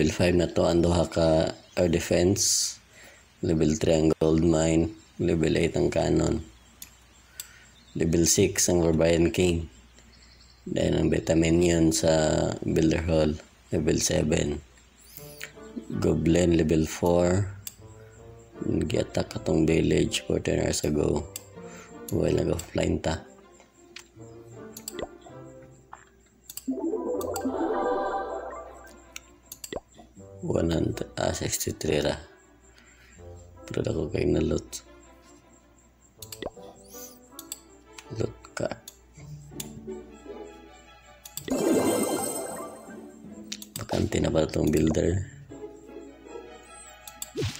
level 5 na to ang duha ka air defense, level 3 ang gold mine, level 8 ang cannon, level 6 ang Barbarian King, then ang beta minion sa builder hall level 7, goblin level 4, nag-attack katong village 14 hours ago while nag-offline ta. Wanan 63 ra. Pero ako kay na loot. Loot ka. Bakante na ba itong builder?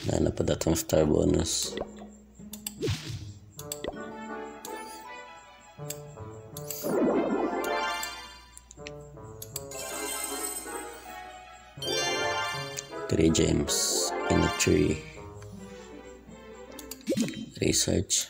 Nana pa datong star bonus. Gems in a tree. Research.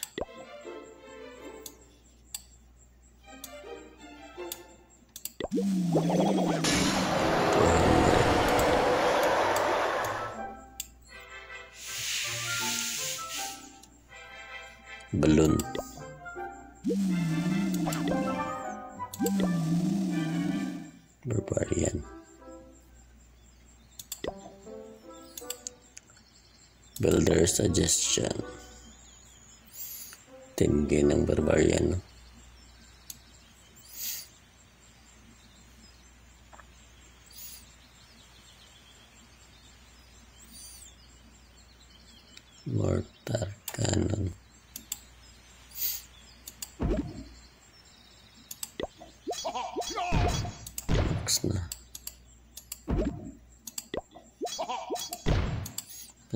Balloon. Barbarian. Builder suggestion. 10k ng barbarian. Mortar cannon. Box na.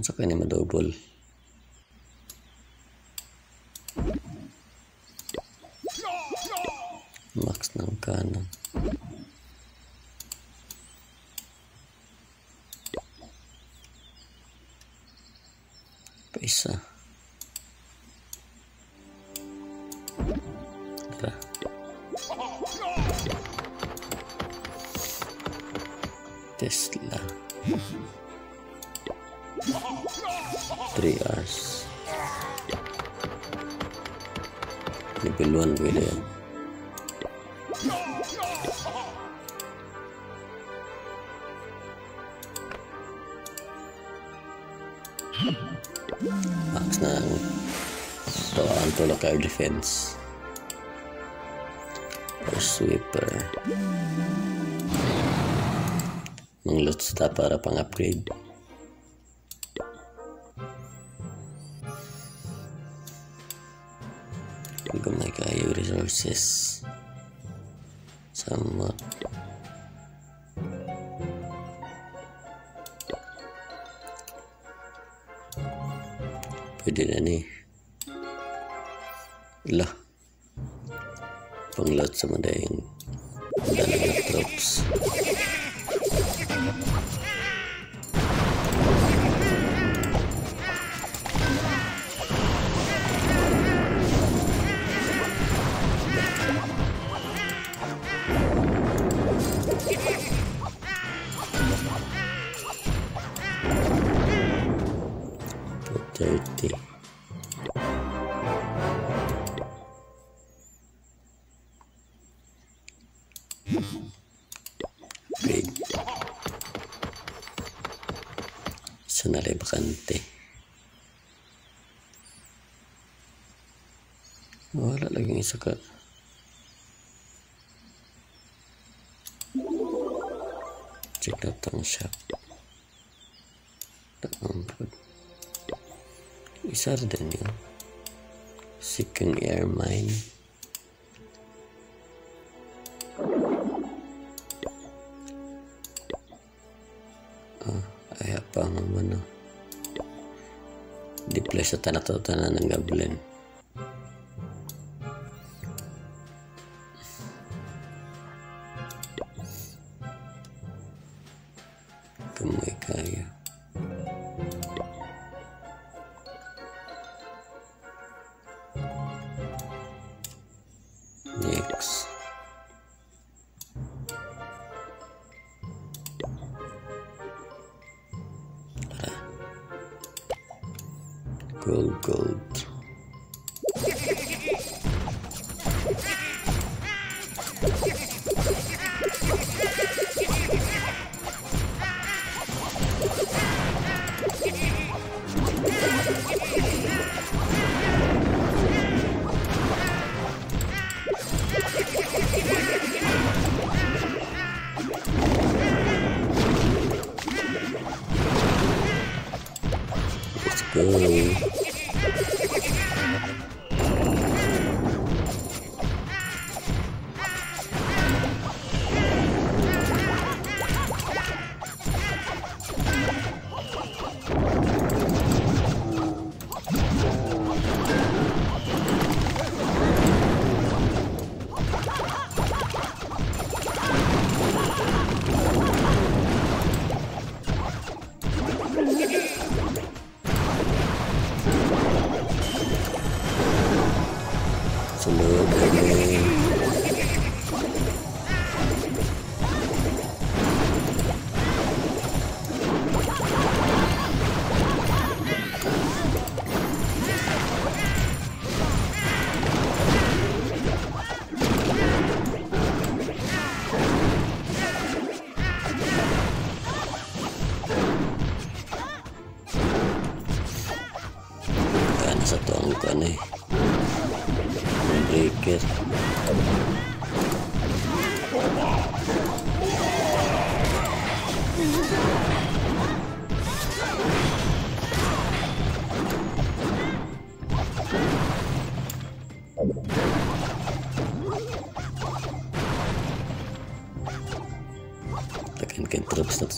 Sa kanya madobol max ng kanan pa isa tara. Tesla 3 hours. Level 1 William. Max na lang. So, ang tulak air defense. Or sweeper. Mang loot sa para pang upgrade. Resources somewhat pwede na ni lah pangload sa madayang dalang troops sanalay bakante. Wala laging isa ka. Check out ang shop. Isa rin yun. Second air mine. Ay apa nga man o. Deploy sa tanah-tanah ng goblin. Kamay kaya. Next. gold.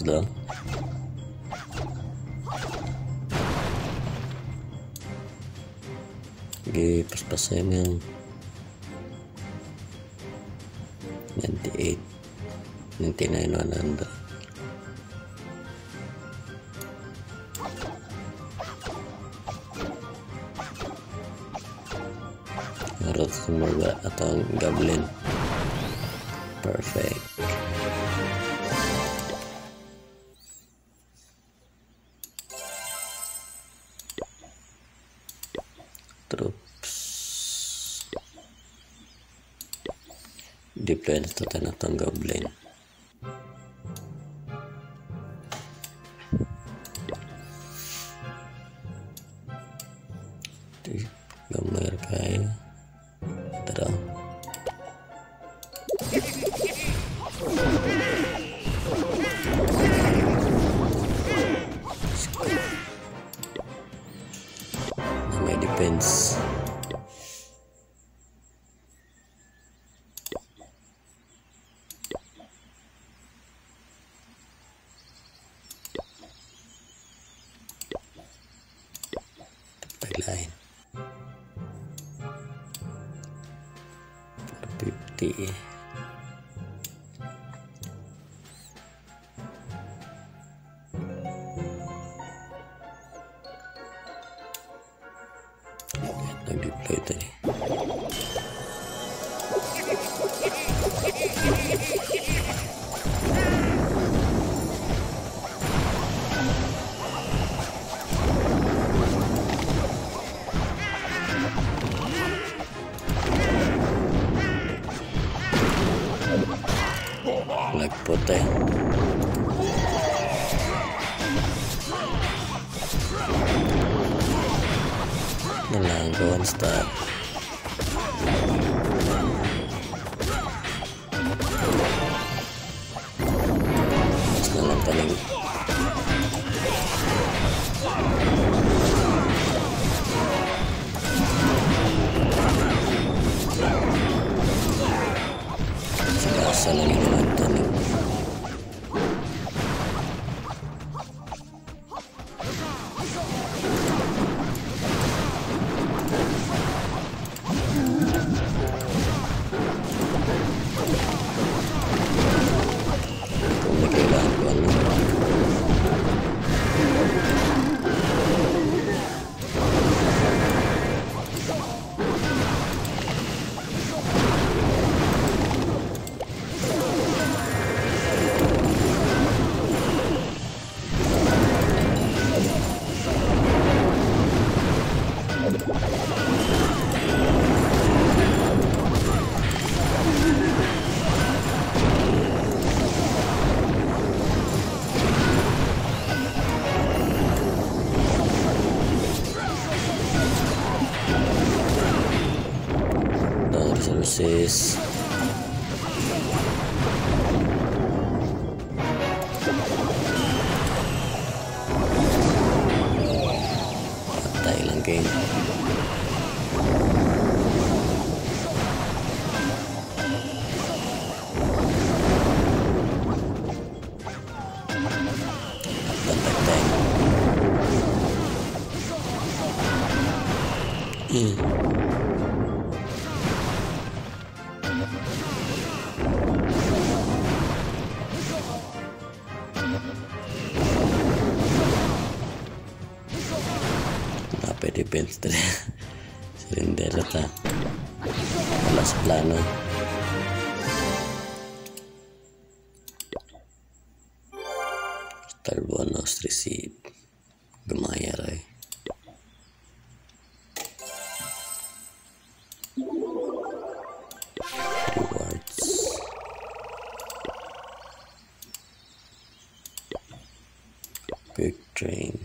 Down. Okay, paspasin yan. 98 99 100. Harap sumaga atau goblin. Perfect. Deploy na ito tayo ng goblin. Gambar kayo. Tara. Namanya defense. versus Thailand game. Apa defense tadi? Silinder ta. Alas plano. Star bonus receive. Gemaya ray. Quick train.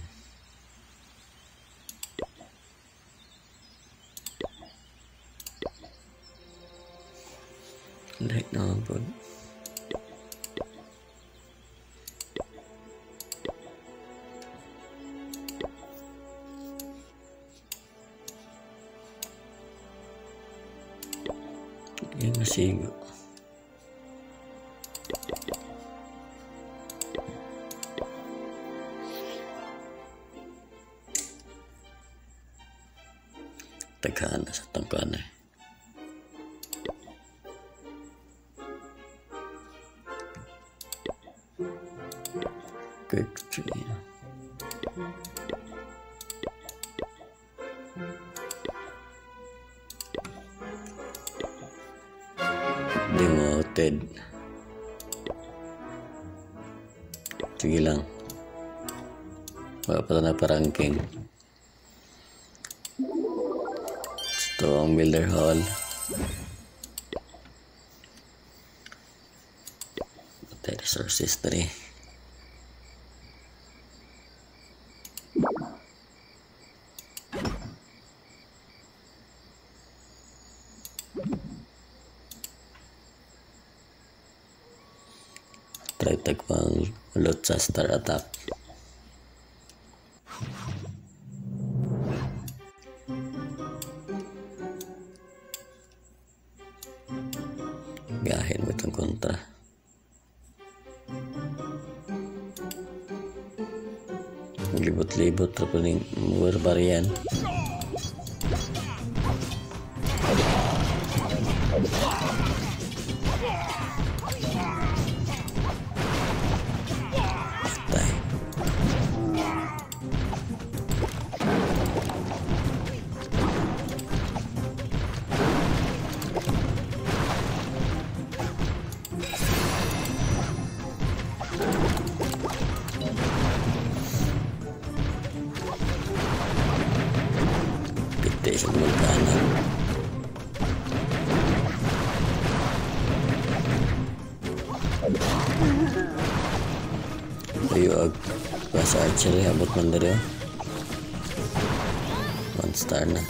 Right now, but yung masih tekan sa tangkan eh. Quick train. Demoted. Sige lang. Wala pa na pa-ranking. Ito ang builder hall. Patay resources na rin. Try tagpang loot sa star attack. Gahin mo itong kontra. Libot-libot trapaling barbarian. Ayok pas archery habot mandiri. One star na.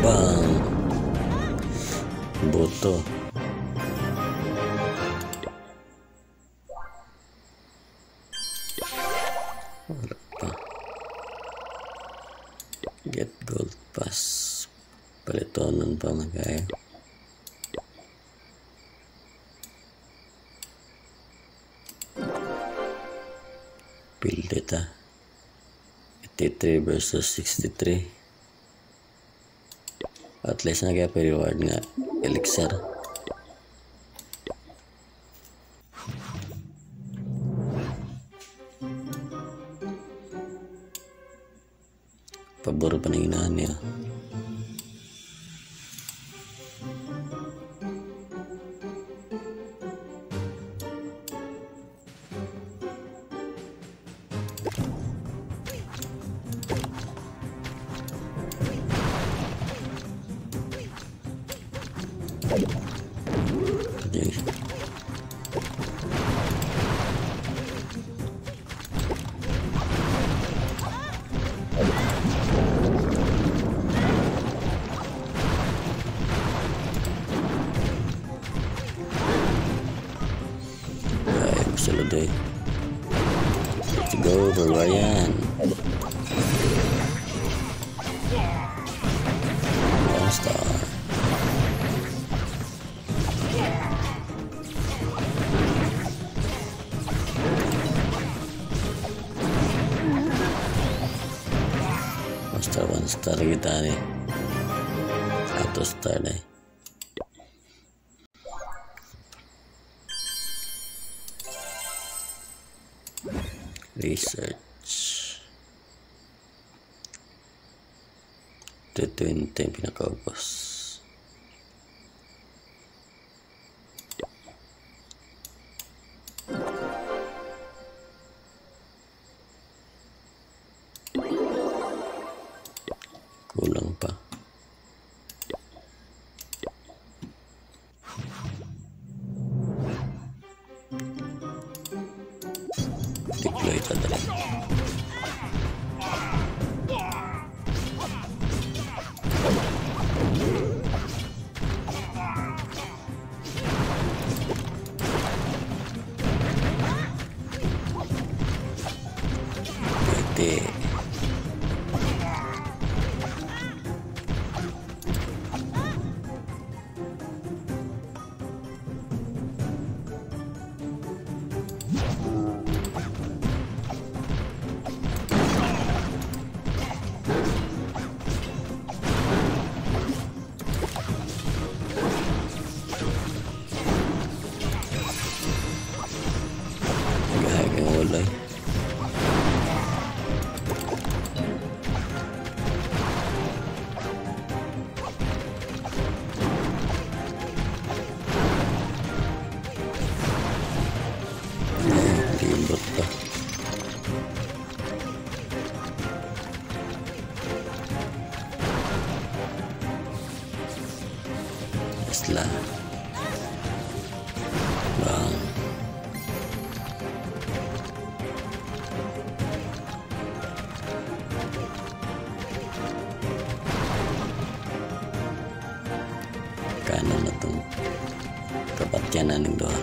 Bang. Boto. Get gold pass. Palitonan pa magaya. Build it ah. 83 versus 63. At least nagaya pa reward nga. Elixir. Pabor paninginahan niya. facility to go over Ryan. All-star. All-star 1-star kita nih. 1 star nih. Research. Ito yung pinakaubos. Kulang pa. Deploy ka na lang. Lah bang kanan na itong kapatyanan ng doha.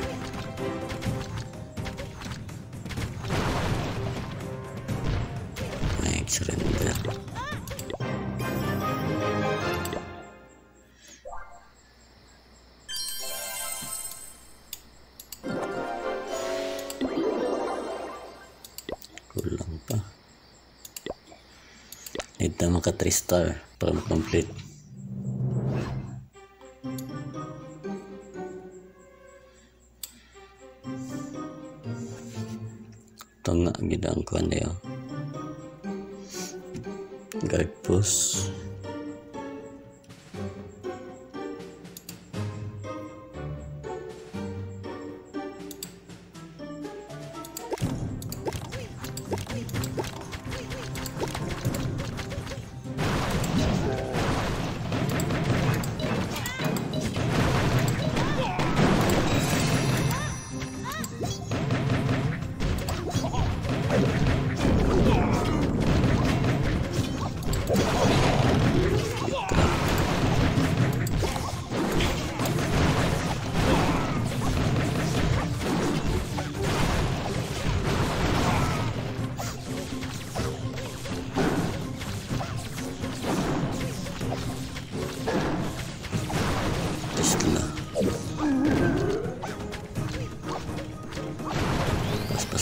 May surrender. Kulang pa. Need na maka 3 star para complete. Ito nga gidang kuhan niyo. Guard post.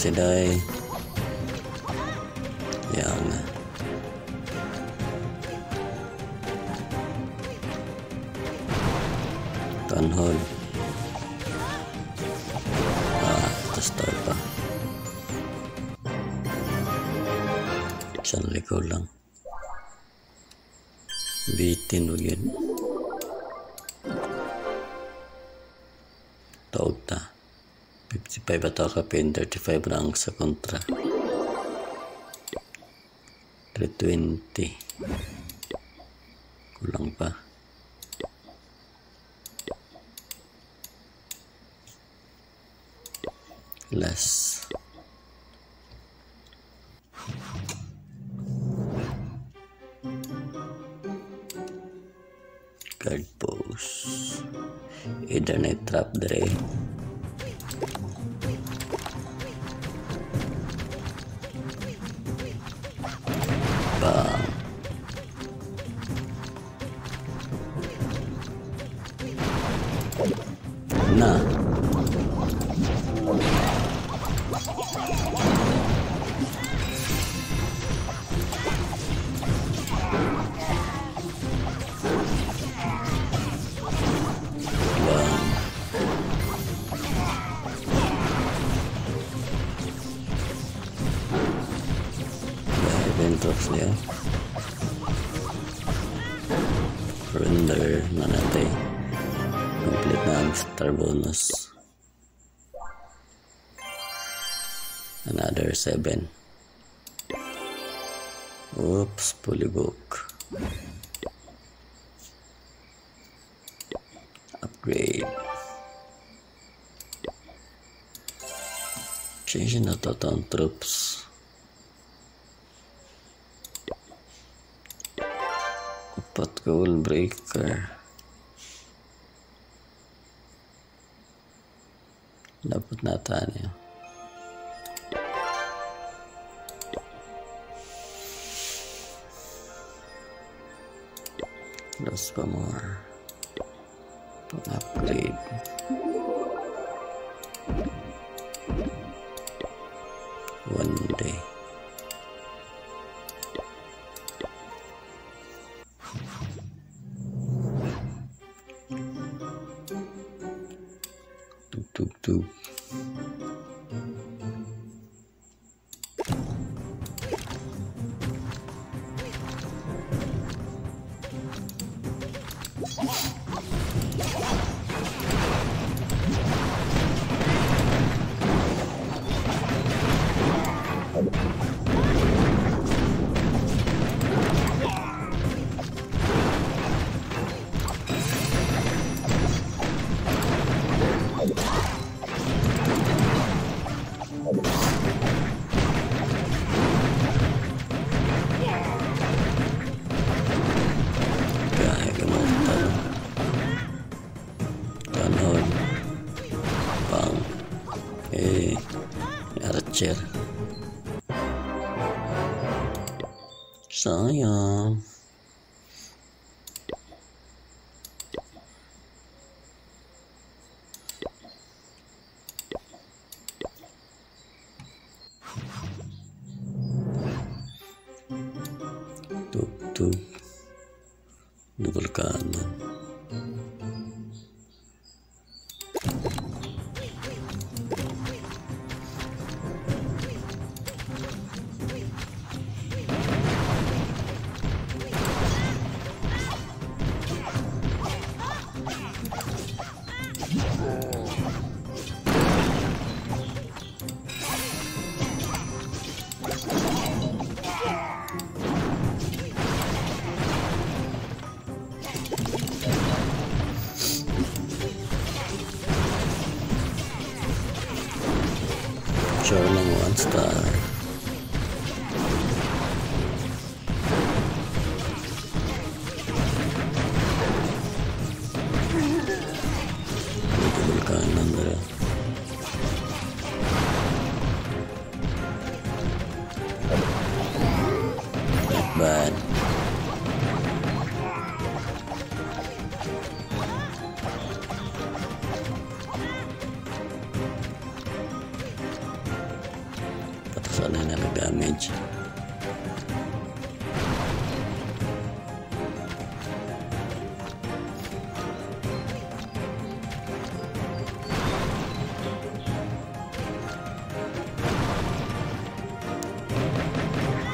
Sedai yang tanhol terstapa channel ko lang bitin ugin tauta 55 ataca pin, 35 rank sa kontra. 320. Kulang pa. Less. Guard post. Ethernet trap dre. Na. Render na natin. Complete na ang star bonus. Another 7. Oops, fully book. Upgrade. Change na totoong troops. Pot goal breaker. Dapat nataan yun. Lost pa more. Upgrade. One day. Tup-tup-tup. Sayang. Tup-tup. Double kanan. Journal 1 star. Not bad. Sana na damage.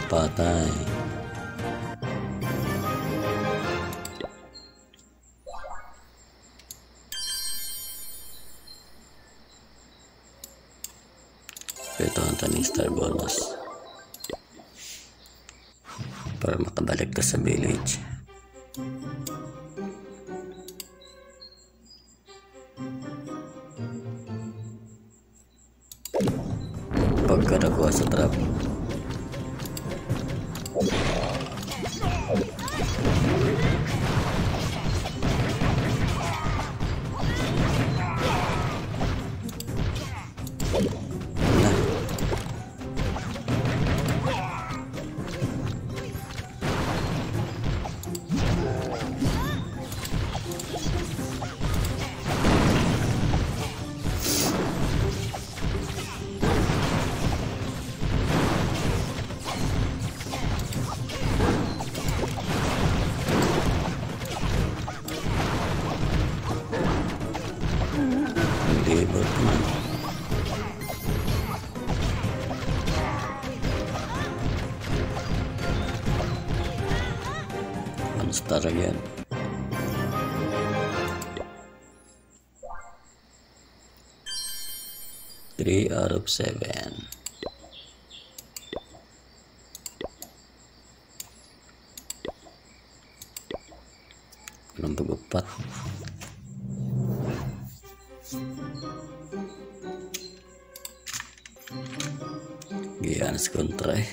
Patay. Ito ang tani star bonus para makabalik ka sa village. Pagka nakuha sa trap, gebe. And start again. Three out of 7. Gian sekontrai.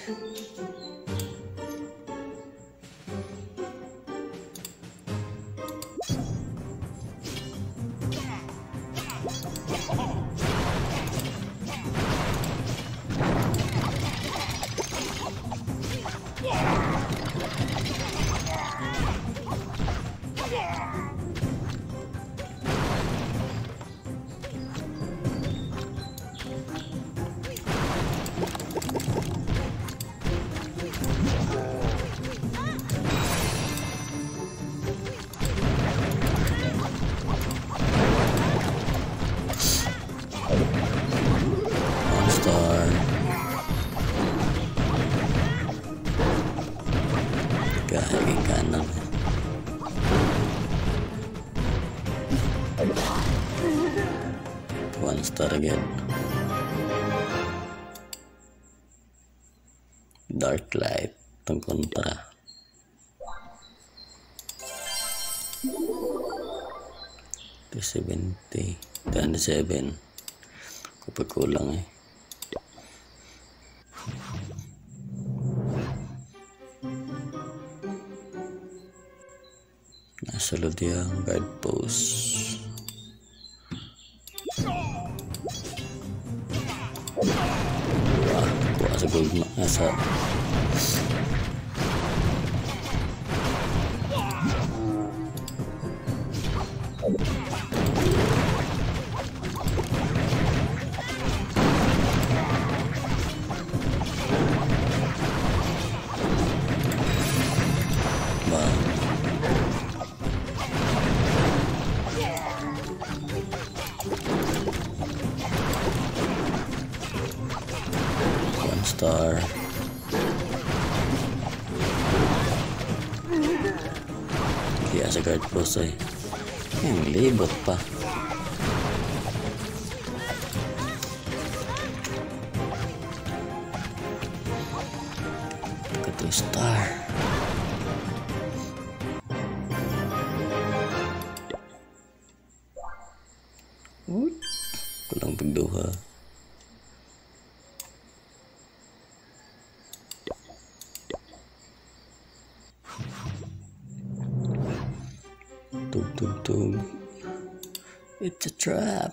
Dark light pengkontra. Ito 70 dan 7 kapag kulang eh. Nasa loob niya ang guard post. Nasa star. Kaya sa guard post ay ang libot pa. Ito star. Kulang pagduha. It's a trap.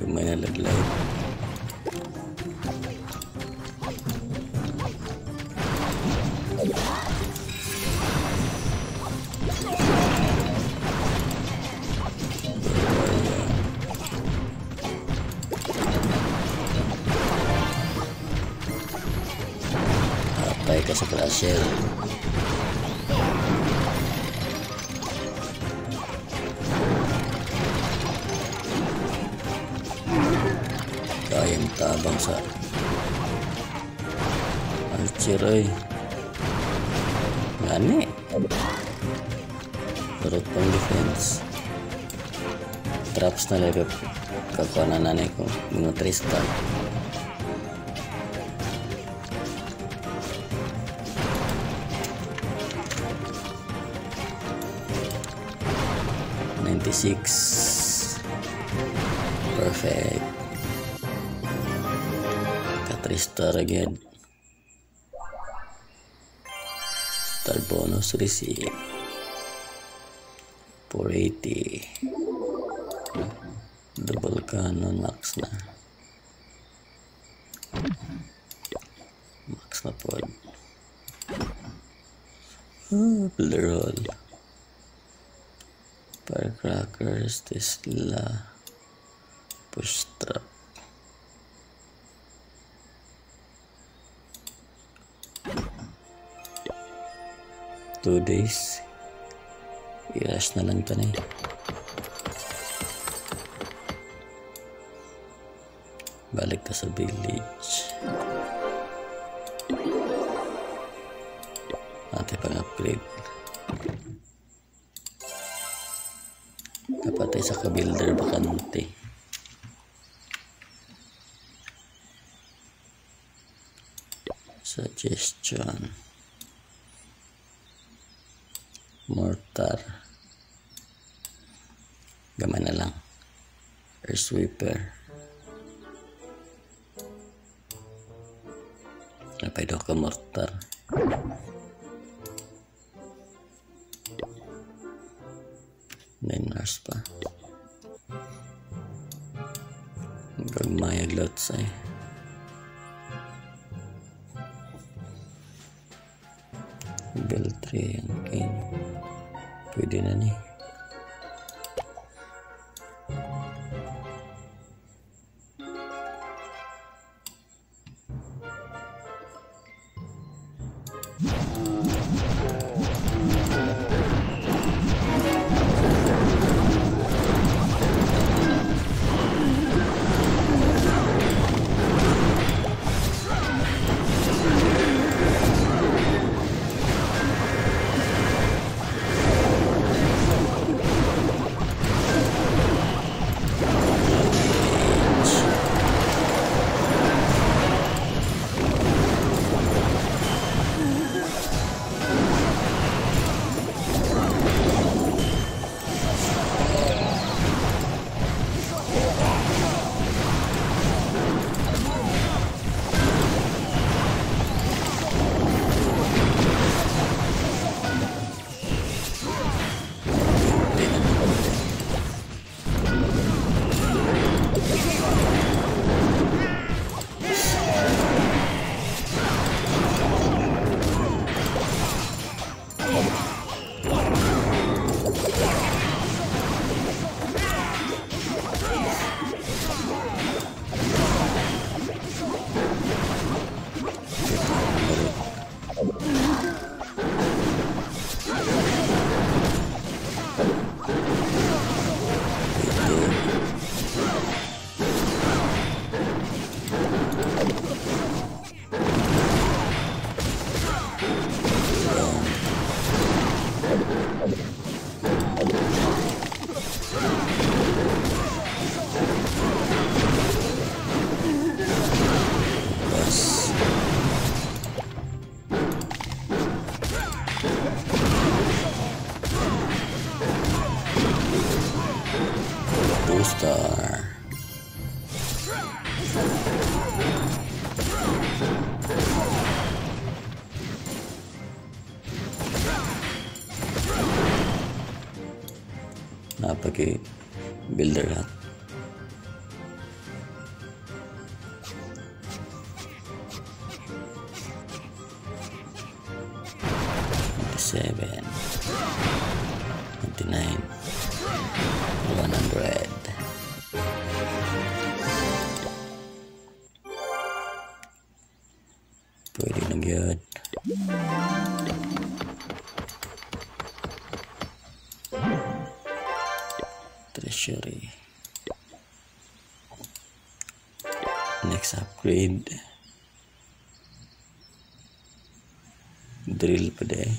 Lumayan laglag. Shell. Kayang tabang sa Archery. Gani. Turut pang defense. Traps na lagap kakuanananay ko. Mga 3 star. Perfect. Got 3 star again. Star bonus receive 480. Double cannon max na. Max na po. Plural. Firecrackers, Tesla, push truck. Two days. I-rush na lang ito na eh. Balik ka sa village. Ate pang-upgrade. Napatay sa ka-builder bakante. Suggestion. Mortar. Gama na lang. Air sweeper. Napay daw ka mortar. Niners pa. Gagmayag lots ay. Beltry ang king. Pwede na ni. Napaki builder hat. Treasury. Next upgrade. Drill pa day.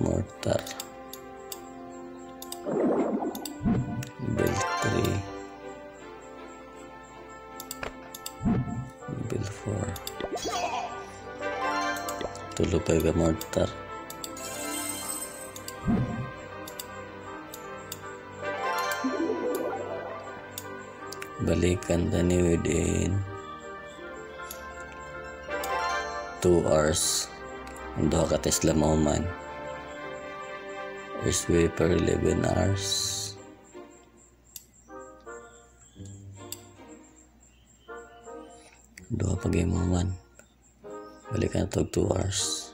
Mortar. Build 3. Build 4. Tulo pa yung mortar. Balikan tani within 2 hours. Ang doha ka Tesla mauman. Air sweeper 11 hours. Doha pag-imuman. balikan tog 2 hours.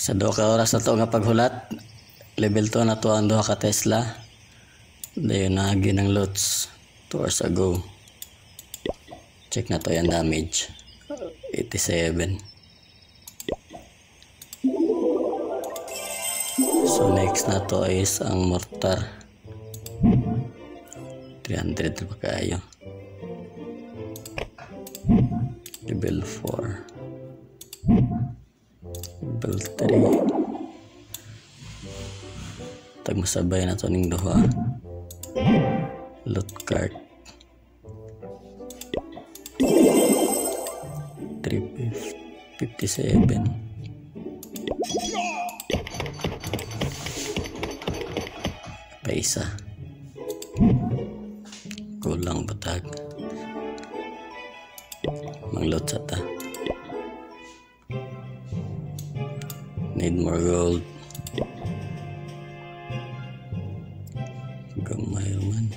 Sa 2 ka oras na to nga paghulat, level 2 na to ang 2 ka Tesla. Dayon naagi ng lots 2 hours ago. Check na to yung damage 87. So next na to is ang mortar 300 na pagkaayo. Level 4, level 3. Tagmasabay na to ning duha. Loot cart 357. Isa kulang batag manglot sa ta, need more gold gamay man.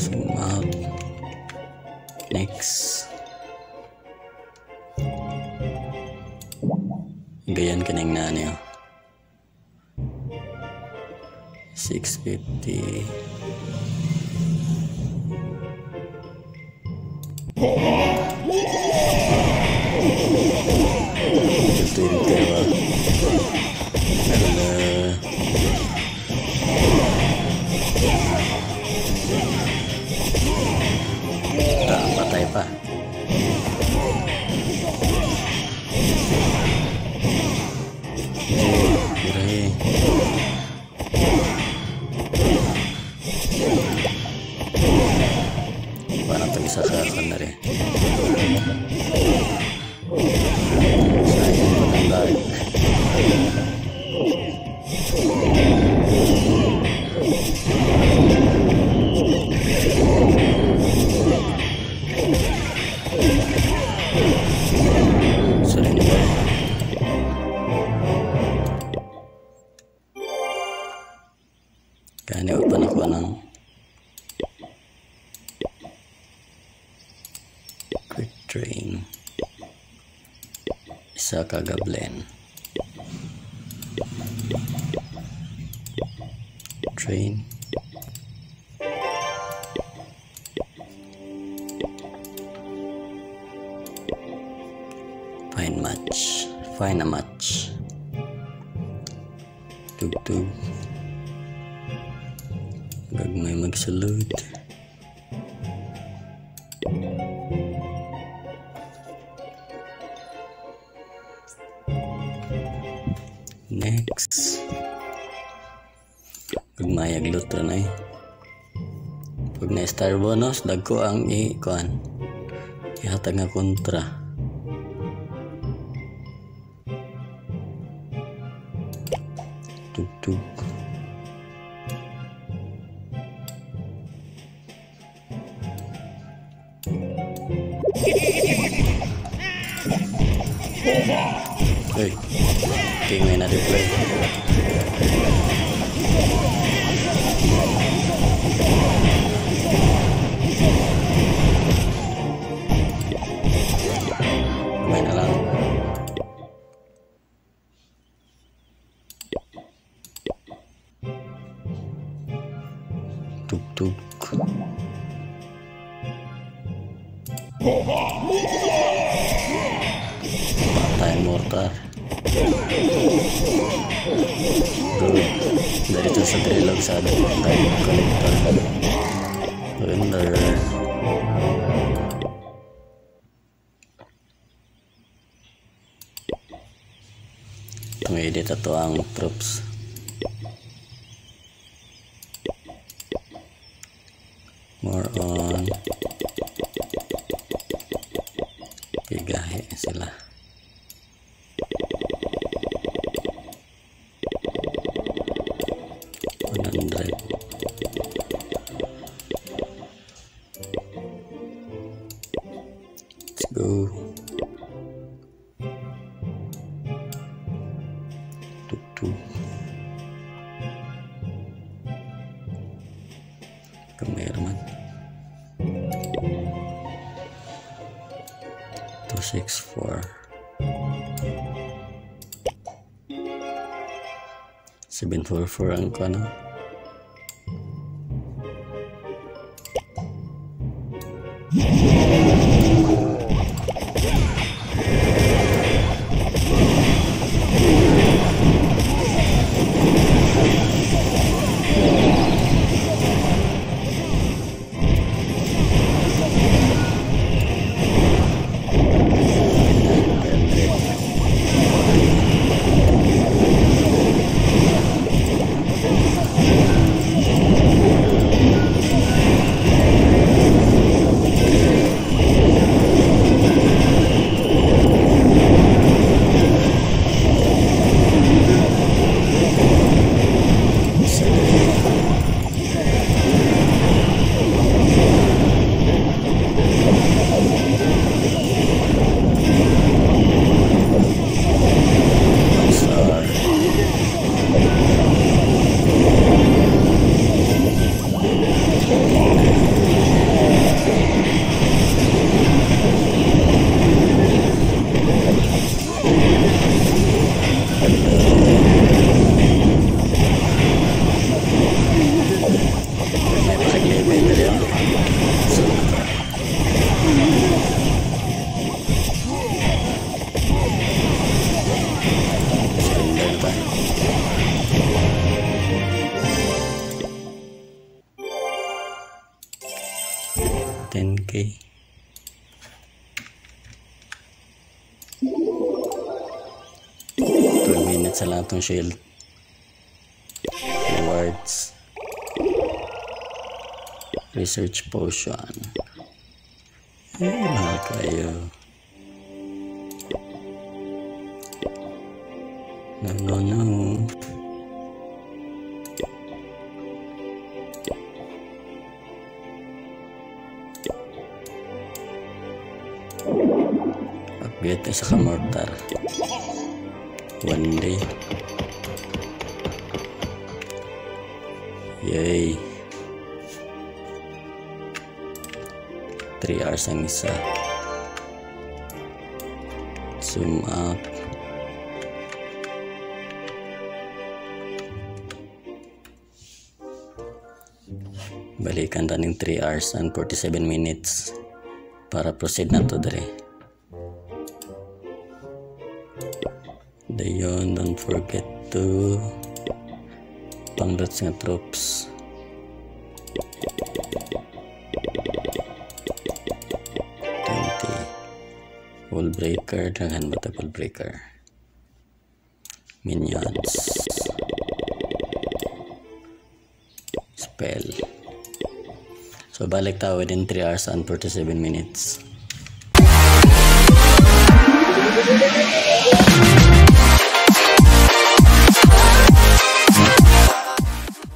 Zoom out, next gayan kaning nani 650. Ito yung tewa. Patay pa. Sasakan na rin. Sayang ko ng dark. Surrender. Kaniwag pa nakuha ng train isa kagablen train find a match tug gagmay magsalud. Next, pag mayaglut na pag na-star bonus, dagko ang i-kuan ihatag nga kontra. Tug-tug hey. King may na-replay. May na lang. Tuk-tuk. Patay mortar. Dari itu setelah sadar kayak kolektor bener ngedit atau ang troops more on pigahe sila. Let's go. Tuk-tuk. Kameraman. 464. Seven 44 ang kano. Sa lahat ng shield rewards, research potion, mahal kayo. No upgrade tayo sa kamortar. One day, yay, 3 hours ang isa. Zoom out, balikan taning 3 hours and 47 minutes para proceed na to dere. Dayon, don't forget to download sa troops. Wall breaker, dengan bata wall breaker. Minions. Spell. So balik tayo within 3 hours and 47 minutes.